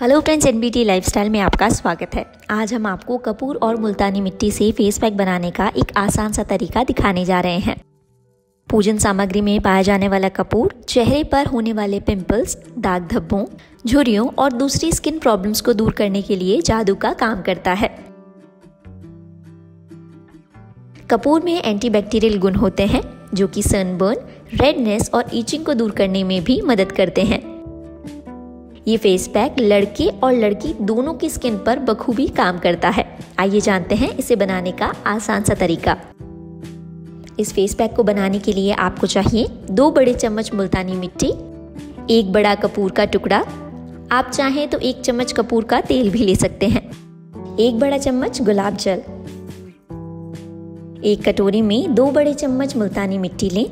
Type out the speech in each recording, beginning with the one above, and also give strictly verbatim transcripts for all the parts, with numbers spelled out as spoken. Hello friends, NBT lifestyle में आपका स्वागत है। आज हम आपको कपूर और मुल्तानी मिट्टी से फेस पैक बनाने का एक आसान सा तरीका दिखाने जा रहे हैं। पूजन सामग्री में पाया जाने वाला कपूर चेहरे पर होने वाले पिंपल्स, दाग धब्बों, झुर्रियों और दूसरी स्किन प्रॉब्लम्स को दूर करने के लिए जादू का काम करता है। कपूर में एंटीबैक्टीरियल गुण होते हैं जो कि सनबर्न, रेडनेस और ईचिंग को दूर करने में भी मदद करते हैं। ये फेस पैक लड़के और लड़की दोनों की स्किन पर बखूबी काम करता है। आइए जानते हैं इसे बनाने का आसान सा तरीका। इस फेस पैक को बनाने के लिए आपको चाहिए दो बड़े चम्मच मुल्तानी मिट्टी, एक बड़ा कपूर का टुकड़ा, आप चाहें तो एक चम्मच कपूर का तेल भी ले सकते हैं, एक बड़ा चम्मच गुलाब जल। एक कटोरी में दो बड़े चम्मच मुल्तानी मिट्टी लें।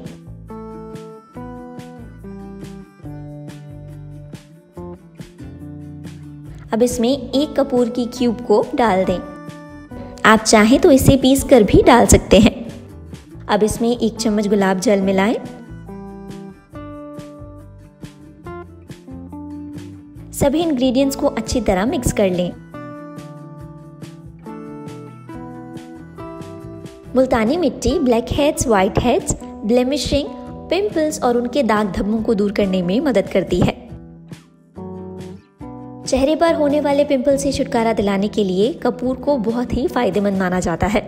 अब इसमें एक कपूर की क्यूब को डाल दें, आप चाहें तो इसे पीस कर भी डाल सकते हैं। अब इसमें एक चम्मच गुलाब जल मिलाएं। सभी इंग्रेडिएंट्स को अच्छी तरह मिक्स कर लें। मुल्तानी मिट्टी black heads, white heads, blemishing, pimples और उनके दाग धब्बों को दूर करने में मदद करती है। चेहरे पर होने वाले पिंपल से छुटकारा दिलाने के लिए कपूर को बहुत ही फायदेमंद माना जाता है।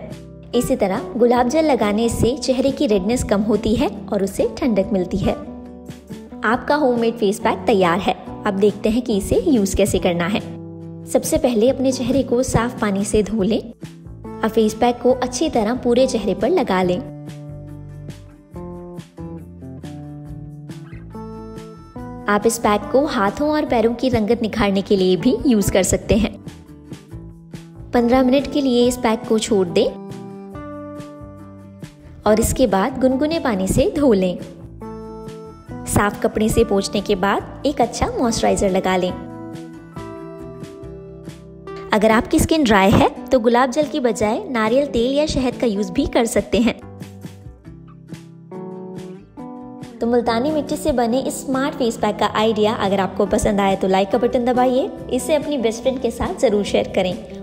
इसी तरह गुलाब जल लगाने से चेहरे की रेडनेस कम होती है और उसे ठंडक मिलती है। आपका होममेड फेस पैक तैयार है। अब देखते हैं कि इसे यूज कैसे करना है। सबसे पहले अपने चेहरे को साफ पानी से धो लें। अब फेस पैक को अच्छी तरह पूरे चेहरे पर लगा लें। आप इस पैक को हाथों और पैरों की रंगत निखारने के लिए भी यूज कर सकते हैं। पंद्रह मिनट के लिए इस पैक को छोड़ दें और इसके बाद गुनगुने पानी से धो लें। साफ कपड़े से पोंछने के बाद एक अच्छा मॉइस्चराइजर लगा लें। अगर आपकी स्किन ड्राई है तो गुलाब जल की बजाय नारियल तेल या शहद का यूज भी कर सकते हैं। तो मुल्तानी मिट्टी से बने इस स्मार्ट फेस पैक का आइडिया अगर आपको पसंद आया तो लाइक का बटन दबाइए। इसे अपनी बेस्ट फ्रेंड के साथ जरूर शेयर करें।